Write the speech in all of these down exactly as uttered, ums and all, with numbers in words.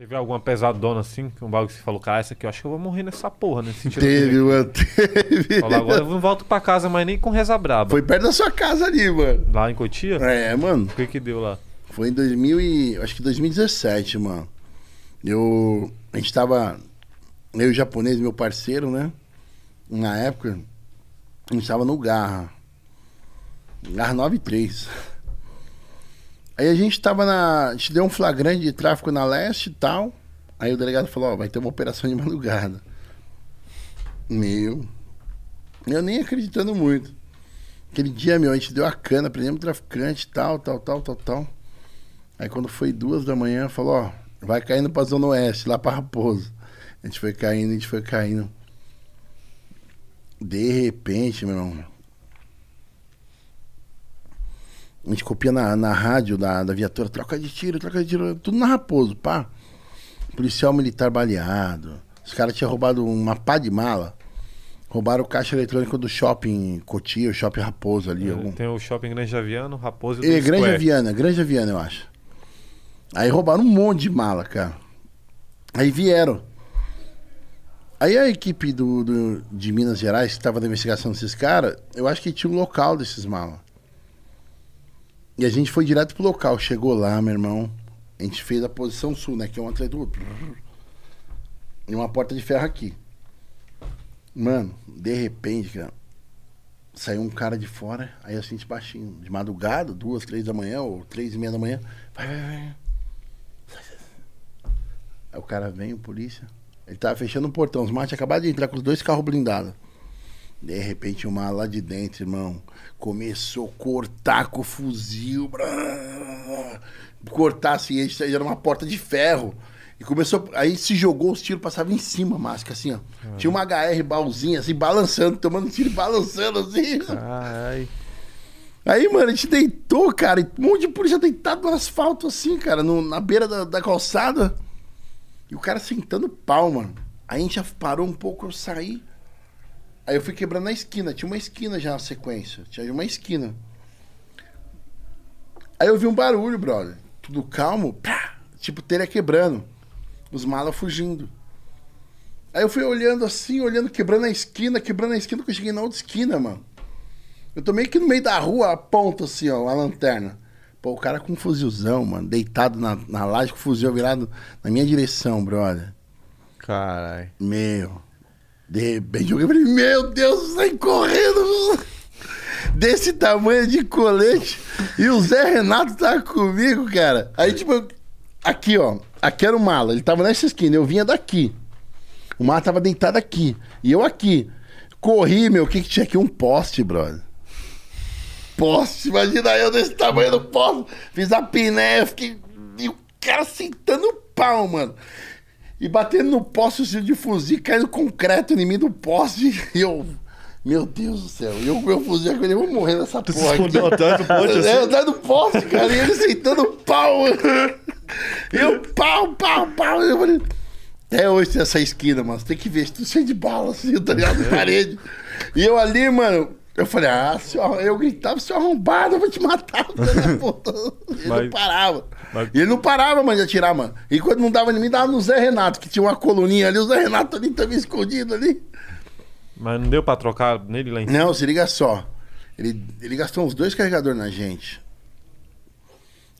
Teve alguma pesadona assim, que um bagulho que você falou, cara, essa aqui eu acho que eu vou morrer nessa porra, né? Teve, mano, teve. Fala, agora eu não volto pra casa mais nem com reza braba. Foi perto da sua casa ali, mano. Lá em Cotia? É, mano. O que que deu lá? Foi em dois mil e... acho que dois mil e dezessete, mano. Eu... a gente tava... eu e o japonês, meu parceiro, né? Na época, a gente tava no Garra. Garra nove três. Aí a gente tava na... a gente deu um flagrante de tráfico na Leste e tal. Aí o delegado falou, ó, vai ter uma operação de madrugada. Meu. Eu nem acreditando muito. Aquele dia, meu, a gente deu a cana, prendemos o traficante e tal, tal, tal, tal, tal. Aí quando foi duas da manhã, falou, ó, vai caindo pra Zona Oeste, lá pra Raposo. A gente foi caindo, a gente foi caindo. De repente, meu irmão... a gente copia na, na rádio da, da viatura, troca de tiro, troca de tiro, tudo na Raposo, pá. Policial militar baleado. Os caras tinham roubado uma pá de mala. Roubaram o caixa eletrônico do shopping Cotia, o shopping Raposo ali. É, algum... tem o shopping Granja Viana, Raposo e o é, Granja Viana, Granja Viana, eu acho. Aí roubaram um monte de mala, cara. Aí vieram. Aí a equipe do, do, de Minas Gerais, que tava na investigação desses caras, eu acho que tinha um local desses malas. E a gente foi direto pro local. Chegou lá, meu irmão. A gente fez a posição sul, né? Que é um atrás do outro. E uma porta de ferro aqui. Mano, de repente, cara, saiu um cara de fora. Aí assim, de baixinho. De madrugada, duas, três da manhã, ou três e meia da manhã. Vai, vai, vai. Aí o cara vem, o polícia. Ele tava fechando o portão. Os mates acabaram de entrar com os dois carros blindados. De repente, uma lá de dentro, irmão, começou a cortar com o fuzil. Brrr, cortar assim, a gente era uma porta de ferro. E começou, aí se jogou, os tiros passavam em cima, máscara, assim, ó. Uhum. Tinha uma H R baúzinha, assim, balançando, tomando tiro e balançando, assim. Ai. Aí, mano, a gente deitou, cara, um monte de polícia deitado no asfalto, assim, cara, no, na beira da, da calçada. E o cara sentando pau, mano. Aí a gente já parou um pouco, eu saí. Aí eu fui quebrando na esquina, tinha uma esquina já na sequência, tinha uma esquina. Aí eu vi um barulho, brother, tudo calmo, pá, tipo telha quebrando, os malas fugindo. Aí eu fui olhando assim, olhando, quebrando a esquina, quebrando a esquina, que eu cheguei na outra esquina, mano. Eu tô meio que no meio da rua, a ponta assim, ó, a lanterna. Pô, o cara com um fuzilzão, mano, deitado na, na laje, com o fuzil virado na minha direção, brother. Caralho. Meu... de repente eu falei, meu Deus, sai correndo desse tamanho de colete. E o Zé Renato tava comigo, cara. Aí, tipo, aqui, ó. Aqui era o mala. Ele tava nessa esquina. Eu vinha daqui. O mala tava deitado aqui. E eu aqui. Corri, meu. O que que tinha aqui? Um poste, brother. Poste. Imagina eu desse tamanho do poste. Fiz a piné. Fiquei... e o cara sentando o pau, mano. E batendo no poste, o tiro de fuzil, caindo concreto em mim do poste. E eu, meu Deus do céu. E eu com meu fuzil, eu vou morrer nessa tu porra. Você escondeu atrás do poste? Assim? É, atrás do poste, cara. E ele sentando pau. E eu, pau, pau, pau. Eu falei, até hoje tem essa esquina, mano. Você tem que ver, tudo cheio de bala, assim, tá ligado? Na parede. E eu ali, mano, eu falei, ah, senhor, eu gritava, seu arrombado, eu vou te matar. Ele Mas... não parava. Mas... ele não parava, mano, de atirar, mano. E quando não dava em mim, dava no Zé Renato, que tinha uma coluninha ali. O Zé Renato ali também escondido ali. Mas não deu pra trocar nele lá em cima? Não, se liga só. Ele, ele gastou uns dois carregadores na gente.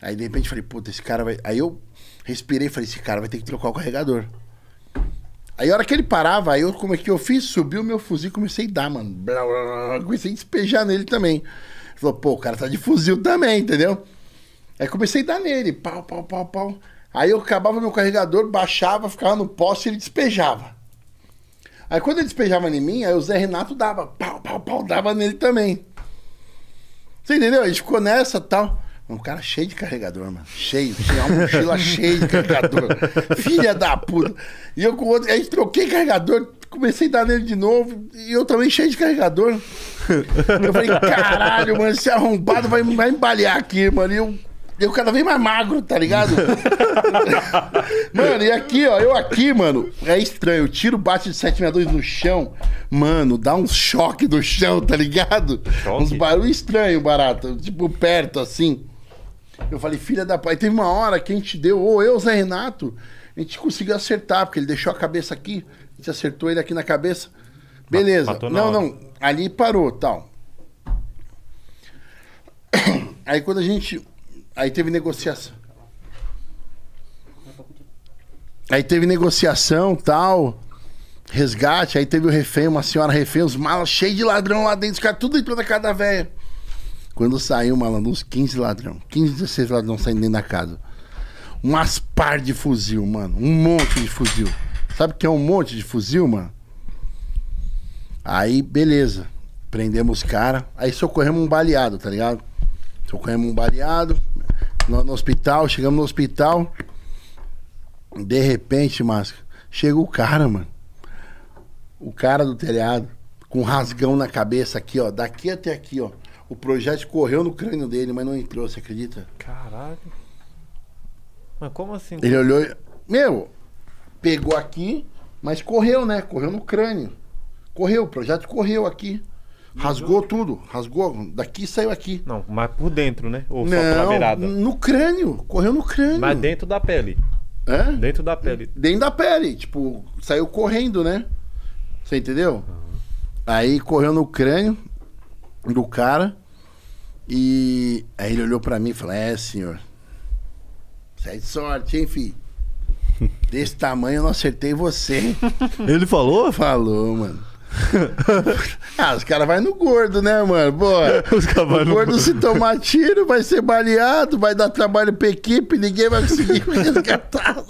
Aí, de repente, eu falei, puta, esse cara vai... aí eu respirei e falei, esse cara vai ter que trocar o carregador. Aí, a hora que ele parava, aí eu, como é que eu fiz? Subi o meu fuzil e comecei a dar, mano. Blá, blá, blá, comecei a despejar nele também. Ele falou, pô, o cara tá de fuzil também, entendeu? Aí comecei a dar nele, pau, pau, pau, pau. Aí eu acabava meu carregador, baixava, ficava no poste e ele despejava. Aí quando ele despejava em mim, aí o Zé Renato dava, pau, pau, pau, dava nele também. Você entendeu? A gente ficou nessa e tal. Um cara cheio de carregador, mano. Cheio, tinha uma mochila cheia de carregador. Filha da puta. E eu com o outro, aí troquei carregador, comecei a dar nele de novo, e eu também cheio de carregador. Eu falei, caralho, mano, esse arrombado vai, vai embalear aqui, mano. E eu... eu cada vez mais magro, tá ligado? Mano, e aqui, ó, eu aqui, mano, é estranho. O tiro bate de sete sessenta e dois no chão, mano, dá um choque no chão, tá ligado? Choque? Uns barulhos estranhos, barato, tipo perto, assim. Eu falei, filha da pai, teve uma hora que a gente deu, ou eu, Zé Renato, a gente conseguiu acertar, porque ele deixou a cabeça aqui, a gente acertou ele aqui na cabeça. Beleza. Matou não, não, ali parou, tal. Aí quando a gente... Aí teve negociação. Aí teve negociação, tal... Resgate, aí teve o refém, uma senhora refém, os malas cheios de ladrão lá dentro, os caras tudo entrou na casa da velha. Quando saiu, malandro, uns quinze ladrão, quinze, dezesseis ladrão saindo dentro da casa. Umas par de fuzil, mano, um monte de fuzil. Sabe o que é um monte de fuzil, mano? Aí, beleza, prendemos os caras, aí socorremos um baleado, tá ligado? Socorremos um baleado, no, no hospital, chegamos no hospital, de repente, máscara, chega o cara, mano. O cara do telhado, com um rasgão na cabeça aqui, ó. Daqui até aqui, ó. O projétil correu no crânio dele, mas não entrou, você acredita? Caralho. Mas como assim? Ele olhou... Meu, pegou aqui, mas correu, né? Correu no crânio. Correu, o projétil correu aqui. Rasgou tudo, rasgou. Daqui saiu aqui. Não, mas por dentro, né? Ou só pela beirada? No crânio, correu no crânio. Mas dentro da pele. Hã? Dentro da pele. Dentro da pele, tipo, saiu correndo, né? Você entendeu? Uhum. Aí correu no crânio do cara e aí ele olhou pra mim e falou: é, senhor, sai de sorte, hein, filho? Desse tamanho eu não acertei você. Ele falou? Falou, mano. Ah, os caras vão no gordo, né, mano? Bora. Os o gordo, no gordo se tomar tiro, vai ser baleado, vai dar trabalho pra equipe, ninguém vai conseguir resgatar.